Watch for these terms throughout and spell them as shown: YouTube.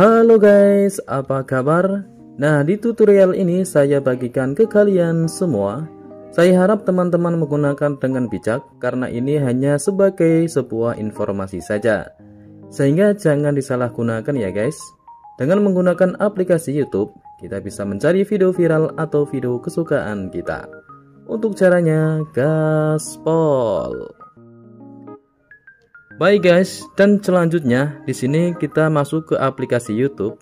Halo guys, apa kabar? Nah, di tutorial ini saya bagikan ke kalian semua. Saya harap teman-teman menggunakan dengan bijak, karena ini hanya sebagai sebuah informasi saja, sehingga jangan disalahgunakan ya guys. Dengan menggunakan aplikasi YouTube, kita bisa mencari video viral atau video kesukaan kita. Untuk caranya, gaspol. Baik guys, dan selanjutnya di sini kita masuk ke aplikasi YouTube,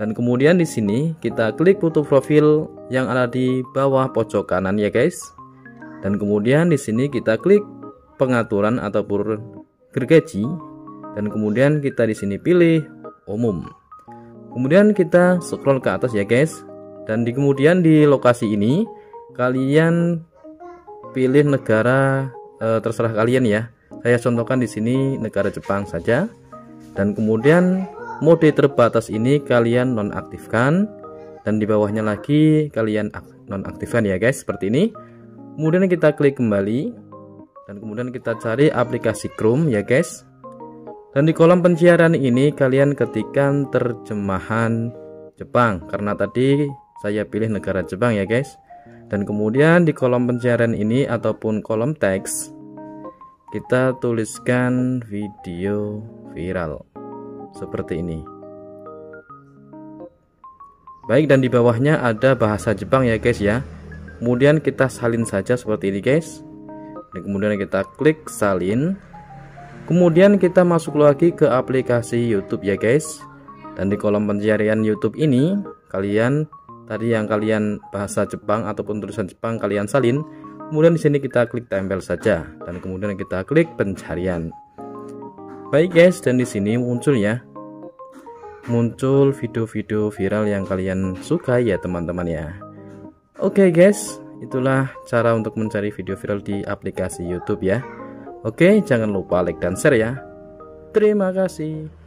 dan kemudian di sini kita klik foto profil yang ada di bawah pojok kanan ya guys. Dan kemudian di sini kita klik pengaturan ataupun gergaji, dan kemudian kita di sini pilih umum. Kemudian kita scroll ke atas ya guys, dan kemudian di lokasi ini kalian pilih negara terserah kalian ya. Saya contohkan di sini negara Jepang saja, dan kemudian mode terbatas ini kalian nonaktifkan, dan di bawahnya lagi kalian nonaktifkan ya guys, seperti ini. Kemudian kita klik kembali, dan kemudian kita cari aplikasi Chrome ya guys. Dan di kolom pencarian ini kalian ketikkan terjemahan Jepang, karena tadi saya pilih negara Jepang ya guys. Dan kemudian di kolom pencarian ini ataupun kolom teks, kita tuliskan video viral seperti ini. Baik, dan di bawahnya ada bahasa Jepang ya guys ya. Kemudian kita salin saja seperti ini guys. Dan kemudian kita klik salin. Kemudian kita masuk lagi ke aplikasi YouTube ya guys. Dan di kolom pencarian YouTube ini, kalian tadi yang kalian bahasa Jepang ataupun tulisan Jepang kalian salin. Kemudian di sini kita klik tempel saja, dan kemudian kita klik pencarian. Baik guys, dan di sini muncul video-video viral yang kalian suka ya teman-teman ya. Oke guys, itulah cara untuk mencari video viral di aplikasi YouTube ya. Oke, jangan lupa like dan share ya. Terima kasih.